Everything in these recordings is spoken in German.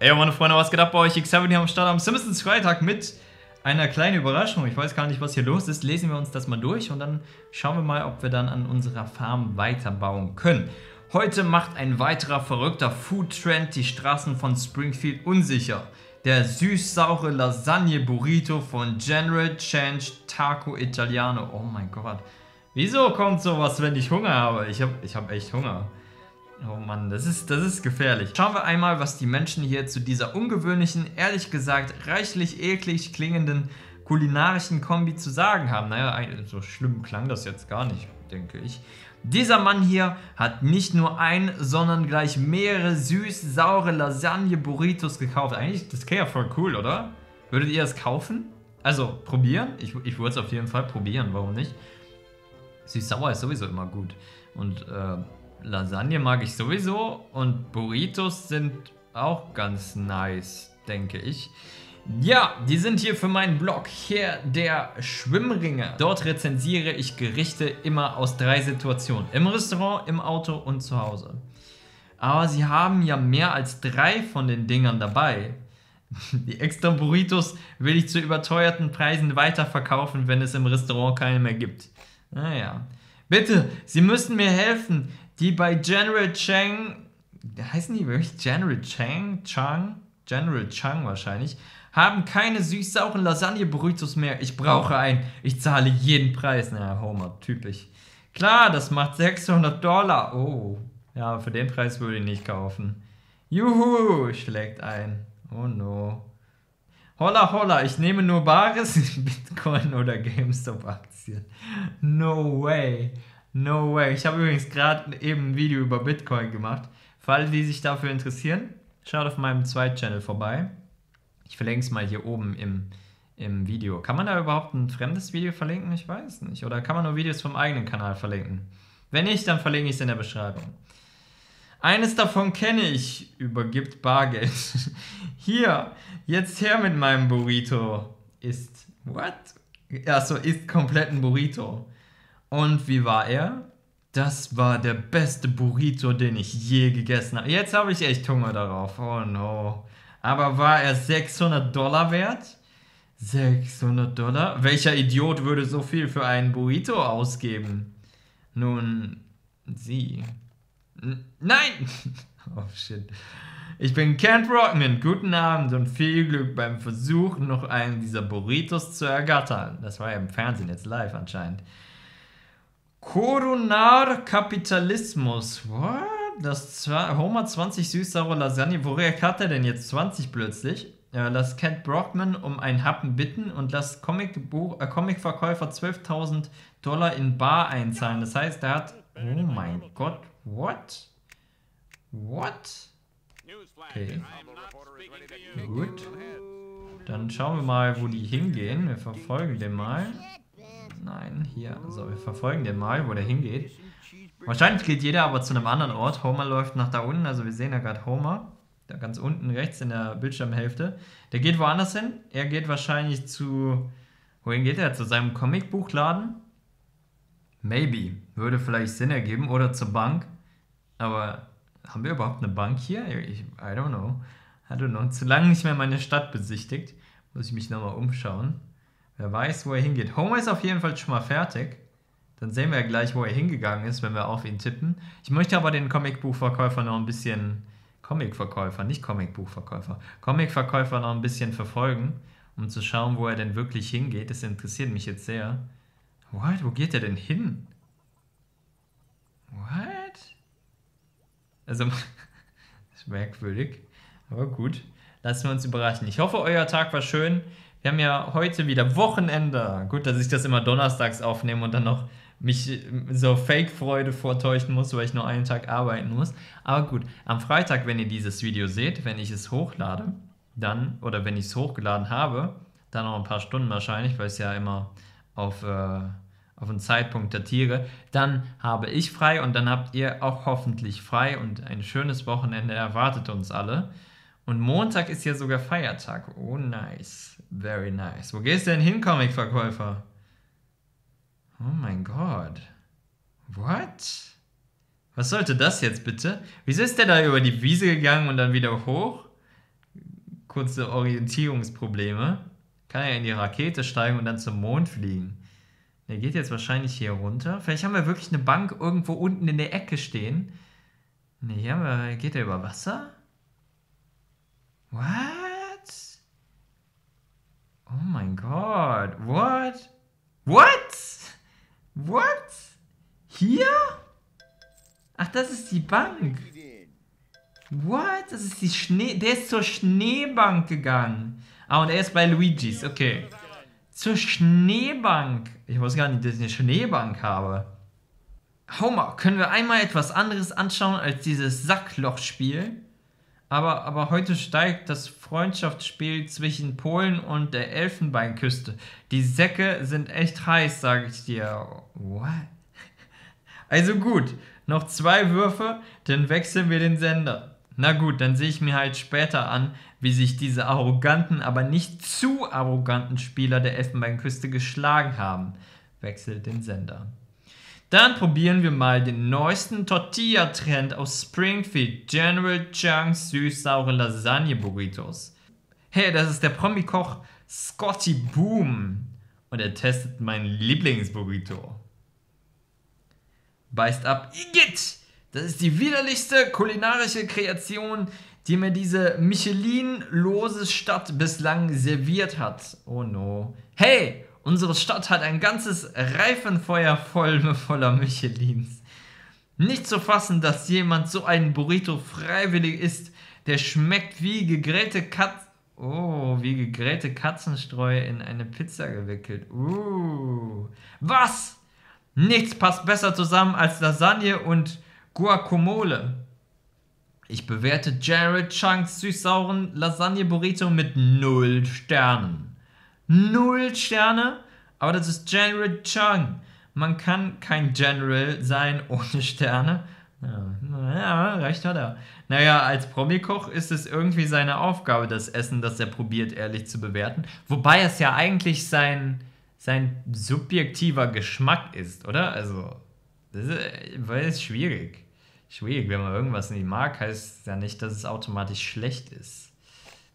Ey, meine Freunde, was geht ab bei euch? xHeaven hier am Start am Simpsons-Freitag mit einer kleinen Überraschung. Ich weiß gar nicht, was hier los ist. Lesen wir uns das mal durch und dann schauen wir mal, ob wir dann an unserer Farm weiterbauen können. Heute macht ein weiterer verrückter Food-Trend die Straßen von Springfield unsicher. Der süß-saure Lasagne-Burrito von General Change Taco Italiano. Oh mein Gott. Wieso kommt sowas, wenn ich Hunger habe? Ich hab echt Hunger. Oh Mann, das ist gefährlich. Schauen wir einmal, was die Menschen hier zu dieser ungewöhnlichen, ehrlich gesagt reichlich eklig klingenden kulinarischen Kombi zu sagen haben. Naja, so schlimm klang das jetzt gar nicht, denke ich. Dieser Mann hier hat nicht nur ein, sondern gleich mehrere süß-saure Lasagne-Burritos gekauft. Eigentlich, das klingt ja voll cool, oder? Würdet ihr das kaufen? Also, probieren? Ich würde es auf jeden Fall probieren, warum nicht? Süß-sauer ist sowieso immer gut. Und, Lasagne mag ich sowieso und Burritos sind auch ganz nice, denke ich. Ja, die sind hier für meinen Blog Herr der Schwimmringe. Dort rezensiere ich Gerichte immer aus 3 Situationen. Im Restaurant, im Auto und zu Hause. Aber sie haben ja mehr als 3 von den Dingern dabei. Die extra Burritos will ich zu überteuerten Preisen weiterverkaufen, wenn es im Restaurant keine mehr gibt. Naja. Bitte, Sie müssen mir helfen. Die bei General Chang, heißen die wirklich General Chang? General Chang wahrscheinlich, haben keine süß-sauren Lasagne-Burritos mehr. Ich brauche einen. Ich zahle jeden Preis. Naja, Homer, typisch. Klar, das macht $600. Oh, ja, für den Preis würde ich nicht kaufen. Juhu, schlägt ein. Oh no. Holla, holla, ich nehme nur Bares, Bitcoin oder GameStop-Aktien. No way. No way. Ich habe übrigens gerade eben ein Video über Bitcoin gemacht. Für alle, die sich dafür interessieren, schaut auf meinem Zweit-Channel vorbei. Ich verlinke es mal hier oben im Video. Kann man da überhaupt ein fremdes Video verlinken? Ich weiß nicht. Oder kann man nur Videos vom eigenen Kanal verlinken? Wenn nicht, dann verlinke ich es in der Beschreibung. Eines davon kenne ich. Übergibt Bargeld. Hier, jetzt her mit meinem Burrito. Ist, what? Achso, ist komplett ein Burrito. Und wie war er? Das war der beste Burrito, den ich je gegessen habe. Jetzt habe ich echt Hunger darauf. Oh no. Aber war er $600 wert? $600? Welcher Idiot würde so viel für einen Burrito ausgeben? Nun, sie. Nein! Oh shit. Ich bin Kent Brockman. Guten Abend und viel Glück beim Versuch, noch einen dieser Burritos zu ergattern. Das war ja im Fernsehen jetzt live anscheinend. Koronarkapitalismus. What? Das Homer 20 süß-saure Lasagne. Woher hat er denn jetzt 20 plötzlich? Lass Kent Brockman um einen Happen bitten und lass Comicverkäufer $12.000 in bar einzahlen. Das heißt, er hat... Oh mein Gott. What? What? Okay. Gut. Dann schauen wir mal, wo die hingehen. Wir verfolgen den mal. Nein, hier. So, wir verfolgen den mal, wo der hingeht. Wahrscheinlich geht jeder aber zu einem anderen Ort. Homer läuft nach da unten. Also wir sehen ja gerade Homer. Da ganz unten rechts in der Bildschirmhälfte. Der geht woanders hin. Er geht wahrscheinlich zu... Wohin geht er? Zu seinem Comicbuchladen? Maybe. Würde vielleicht Sinn ergeben. Oder zur Bank. Aber haben wir überhaupt eine Bank hier? I don't know. Zu lange nicht mehr meine Stadt besichtigt. Muss ich mich nochmal umschauen. Wer weiß, wo er hingeht. Homer ist auf jeden Fall schon mal fertig. Dann sehen wir ja gleich, wo er hingegangen ist, wenn wir auf ihn tippen. Ich möchte aber den Comicbuchverkäufer noch ein bisschen... Comicverkäufer, nicht Comicbuchverkäufer. Comicverkäufer noch ein bisschen verfolgen, um zu schauen, wo er denn wirklich hingeht. Das interessiert mich jetzt sehr. What? Wo geht er denn hin? What? Also, das ist merkwürdig. Aber gut, lassen wir uns überraschen. Ich hoffe, euer Tag war schön. Wir haben ja heute wieder Wochenende. Gut, dass ich das immer donnerstags aufnehme und dann noch mich so Fake-Freude vortäuschen muss, weil ich nur einen Tag arbeiten muss. Aber gut, am Freitag, wenn ihr dieses Video seht, wenn ich es hochlade, dann, oder wenn ich es hochgeladen habe, dann noch ein paar Stunden wahrscheinlich, weil ich es ja immer auf einen Zeitpunkt datiere, dann habe ich frei und dann habt ihr auch hoffentlich frei und ein schönes Wochenende erwartet uns alle. Und Montag ist ja sogar Feiertag. Oh, nice. Very nice. Wo gehst du denn hin, Comicverkäufer? Oh mein Gott. What? Was sollte das jetzt bitte? Wieso ist der da über die Wiese gegangen und dann wieder hoch? kurze Orientierungsprobleme. Kann er in die Rakete steigen und dann zum Mond fliegen? Der geht jetzt wahrscheinlich hier runter. Vielleicht haben wir wirklich eine Bank irgendwo unten in der Ecke stehen. Ne, hier haben wir, geht er über Wasser? What? Oh mein Gott. What? What? What? Hier? Ach, das ist die Bank. What? Das ist die Schnee... Der ist zur Schneebank gegangen. Ah, und er ist bei Luigis. Okay. Zur Schneebank. Ich wusste gar nicht, dass ich eine Schneebank habe. Homer, können wir einmal etwas anderes anschauen als dieses Sacklochspiel? Aber heute steigt das Freundschaftsspiel zwischen Polen und der Elfenbeinküste. Die Säcke sind echt heiß, sage ich dir. What? Also gut, noch 2 Würfe, dann wechseln wir den Sender. Na gut, dann sehe ich mir halt später an, wie sich diese arroganten, aber nicht zu arroganten Spieler der Elfenbeinküste geschlagen haben. Wechselt den Sender. Dann probieren wir mal den neuesten Tortilla-Trend aus Springfield. General Changs süß-saure Lasagne-Burritos. Hey, das ist der Promi-Koch Scotty Boom. Und er testet mein Lieblingsburrito. Beißt ab. Igitt! Das ist die widerlichste kulinarische Kreation, die mir diese Michelin-lose Stadt bislang serviert hat. Oh no. Hey, unsere Stadt hat ein ganzes Reifenfeuer voller Michelins. Nicht zu fassen, dass jemand so einen Burrito freiwillig isst, der schmeckt wie gegrillte Katzenstreu in eine Pizza gewickelt. Was? Nichts passt besser zusammen als Lasagne und Guacamole. Ich bewerte Jared Chunks süß-sauren Lasagne-Burrito mit 0 Sternen. 0 Sterne? Aber das ist General Chung. Man kann kein General sein ohne Sterne. Ja, recht hat er. Naja, als Promikoch ist es irgendwie seine Aufgabe, das Essen, das er probiert, ehrlich zu bewerten. Wobei es ja eigentlich sein subjektiver Geschmack ist, oder? Also, das ist schwierig. Schwierig, wenn man irgendwas nicht mag, heißt es ja nicht, dass es automatisch schlecht ist.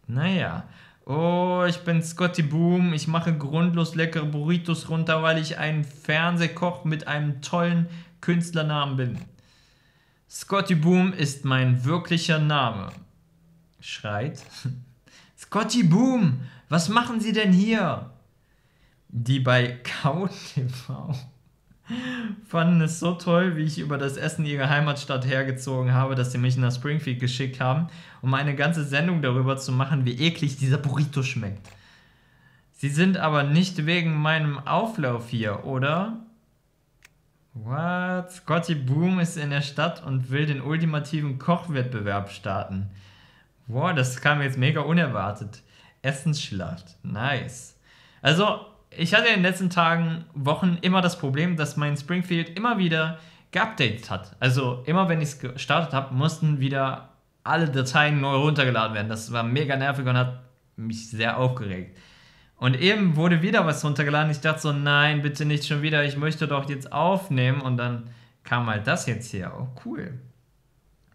Naja. Oh, ich bin Scotty Boom. Ich mache grundlos leckere Burritos runter, weil ich ein Fernsehkoch mit einem tollen Künstlernamen bin. Scotty Boom ist mein wirklicher Name. Schreit. Scotty Boom, was machen Sie denn hier? Die bei KauTV fanden es so toll, wie ich über das Essen ihrer Heimatstadt hergezogen habe, dass sie mich nach Springfield geschickt haben, um eine ganze Sendung darüber zu machen, wie eklig dieser Burrito schmeckt. Sie sind aber nicht wegen meinem Auflauf hier, oder? What? Scotty Boom ist in der Stadt und will den ultimativen Kochwettbewerb starten. Wow, das kam jetzt mega unerwartet. Essensschlacht. Nice. Also, ich hatte in den letzten Tagen, Wochen immer das Problem, dass mein Springfield immer wieder geupdatet hat. Also immer wenn ich es gestartet habe, mussten wieder alle Dateien neu runtergeladen werden. Das war mega nervig und hat mich sehr aufgeregt. Und eben wurde wieder was runtergeladen. Ich dachte so, nein, bitte nicht schon wieder. Ich möchte doch jetzt aufnehmen. Und dann kam halt das jetzt hier. Oh, cool.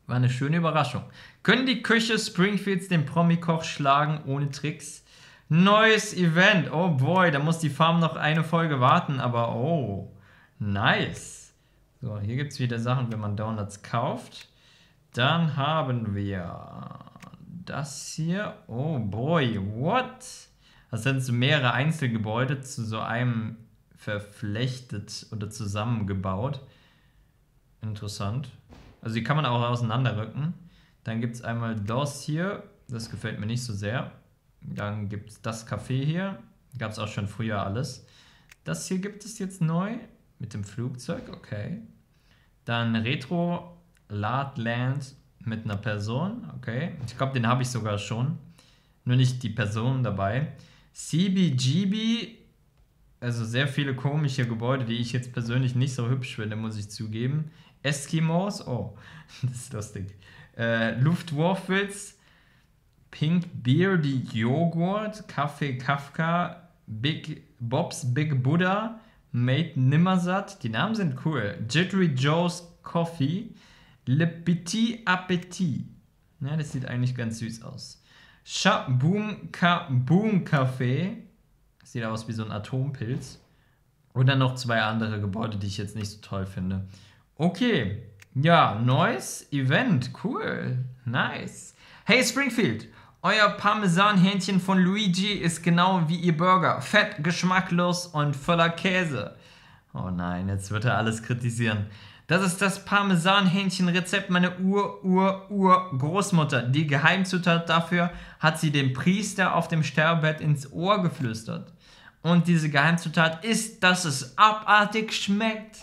War eine schöne Überraschung. Können die Köche Springfields den Promi-Koch schlagen ohne Tricks? Neues Event. Oh boy, da muss die Farm noch eine Folge warten, aber oh, nice. So, hier gibt es wieder Sachen, wenn man Donuts kauft. Dann haben wir das hier. Oh boy, what? Das sind so mehrere Einzelgebäude zu so einem verflechtet oder zusammengebaut. Interessant. Also die kann man auch auseinanderrücken. Dann gibt es einmal das hier. Das gefällt mir nicht so sehr. Dann gibt es das Café hier. Gab es auch schon früher alles. Das hier gibt es jetzt neu. Mit dem Flugzeug, okay. Dann Retro Lardland mit einer Person, okay. Ich glaube, den habe ich sogar schon. Nur nicht die Person dabei. CBGB, also sehr viele komische Gebäude, die ich jetzt persönlich nicht so hübsch finde, muss ich zugeben. Eskimos, oh, das ist lustig. Luftwurfwitz. Pink Beardy Joghurt, Kaffee Kafka, Big Bob's Big Buddha, Made Nimmersatt, die Namen sind cool. Jittery Joe's Coffee, Le Petit Appetit. Ja, das sieht eigentlich ganz süß aus. Shaboom Kaboom Café. Sieht aus wie so ein Atompilz. Und dann noch zwei andere Gebäude, die ich jetzt nicht so toll finde. Okay. Ja, neues Event. Cool. Nice. Hey Springfield, euer Parmesanhähnchen von Luigi ist genau wie ihr Burger. Fett, geschmacklos und voller Käse. Oh nein, jetzt wird er alles kritisieren. Das ist das Parmesanhähnchen-Rezept meiner Ur-Ur-Ur-Großmutter. Die Geheimzutat dafür hat sie dem Priester auf dem Sterbebett ins Ohr geflüstert. Und diese Geheimzutat ist, dass es abartig schmeckt.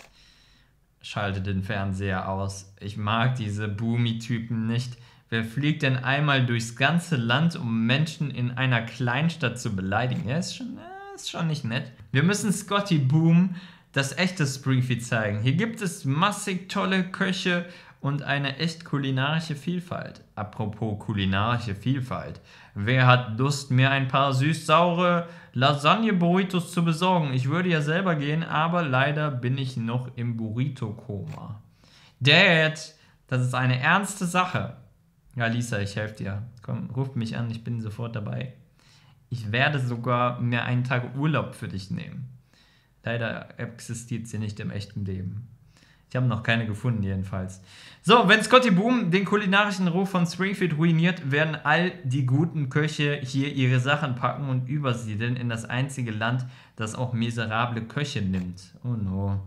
Schalte den Fernseher aus. Ich mag diese Boomy-Typen nicht. Wer fliegt denn einmal durchs ganze Land, um Menschen in einer Kleinstadt zu beleidigen? Ja, ist schon nicht nett. Wir müssen Scotty Boom das echte Springfield zeigen. Hier gibt es massig tolle Köche und eine echt kulinarische Vielfalt. Apropos kulinarische Vielfalt. Wer hat Lust, mir ein paar süß-saure Lasagne-Burritos zu besorgen? Ich würde ja selber gehen, aber leider bin ich noch im Burrito-Koma. Dad, das ist eine ernste Sache. Ja, Lisa, ich helfe dir. Komm, ruf mich an, ich bin sofort dabei. Ich werde sogar mir einen Tag Urlaub für dich nehmen. Leider existiert sie nicht im echten Leben. Ich habe noch keine gefunden, jedenfalls. So, wenn Scotty Boom den kulinarischen Ruf von Springfield ruiniert, werden all die guten Köche hier ihre Sachen packen und übersiedeln in das einzige Land, das auch miserable Köche nimmt. Oh no.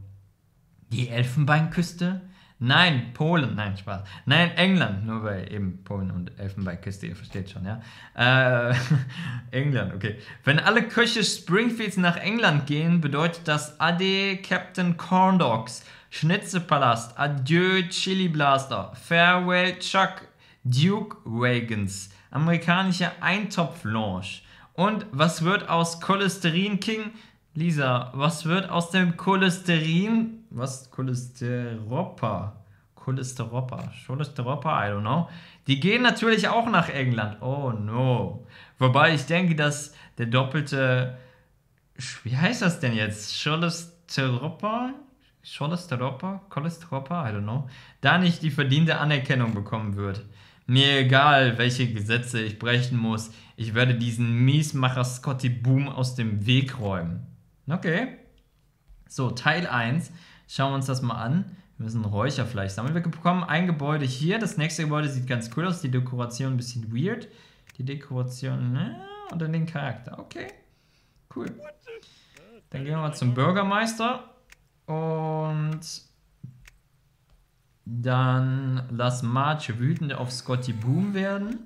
Die Elfenbeinküste? Nein, Polen. Nein, Spaß. Nein, England. Nur weil eben Polen und Elfenbeinküste, ihr versteht schon, ja. England, okay. Wenn alle Köche Springfields nach England gehen, bedeutet das Ade Captain Corn Dogs, Schnitzelpalast, Adieu Chili Blaster, Farewell Chuck, Duke Wagons, amerikanische Eintopflounge. Und was wird aus Cholesterin King? Lisa, was wird aus dem Cholesterin? Was? Cholesteropa. Cholesteropa, I don't know. Die gehen natürlich auch nach England. Oh no. Wobei ich denke, dass der doppelte... Wie heißt das denn jetzt? Cholesteropa, I don't know. Da nicht die verdiente Anerkennung bekommen wird. Mir egal, welche Gesetze ich brechen muss. Ich werde diesen Miesmacher Scotty Boom aus dem Weg räumen. Okay. So, Teil 1. Schauen wir uns das mal an. Wir müssen Räucherfleisch sammeln. Wir bekommen ein Gebäude hier. Das nächste Gebäude sieht ganz cool aus. Die Dekoration ein bisschen weird. Die Dekoration, ne? Und dann den Charakter. Okay, cool. Dann gehen wir mal zum Bürgermeister. Und dann lass Marge wütend auf Scotty Boom werden.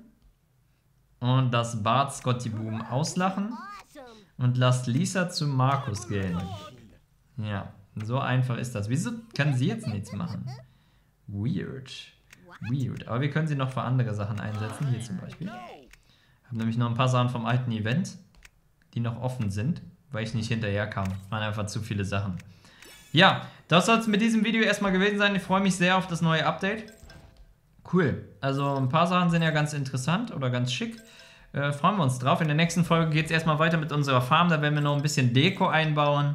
Und lass Bart Scotty Boom auslachen. Und lass Lisa zu Markus gehen. Ja. So einfach ist das. Wieso kann sie jetzt nichts machen? Weird. Weird. Aber wir können sie noch für andere Sachen einsetzen. Hier zum Beispiel. Ich habe nämlich noch ein paar Sachen vom alten Event, die noch offen sind, weil ich nicht hinterherkam. Es waren einfach zu viele Sachen. Ja, das soll es mit diesem Video erstmal gewesen sein. Ich freue mich sehr auf das neue Update. Cool. Also ein paar Sachen sind ja ganz interessant oder ganz schick. Freuen wir uns drauf. In der nächsten Folge geht es erstmal weiter mit unserer Farm. Da werden wir noch ein bisschen Deko einbauen.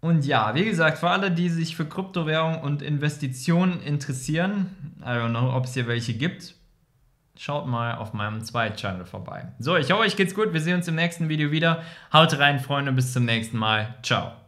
Und ja, wie gesagt, für alle, die sich für Kryptowährung und Investitionen interessieren, ich weiß nicht, ob es hier welche gibt, schaut mal auf meinem zweiten Channel vorbei. So, ich hoffe, euch geht's gut. Wir sehen uns im nächsten Video wieder. Haut rein, Freunde, bis zum nächsten Mal. Ciao.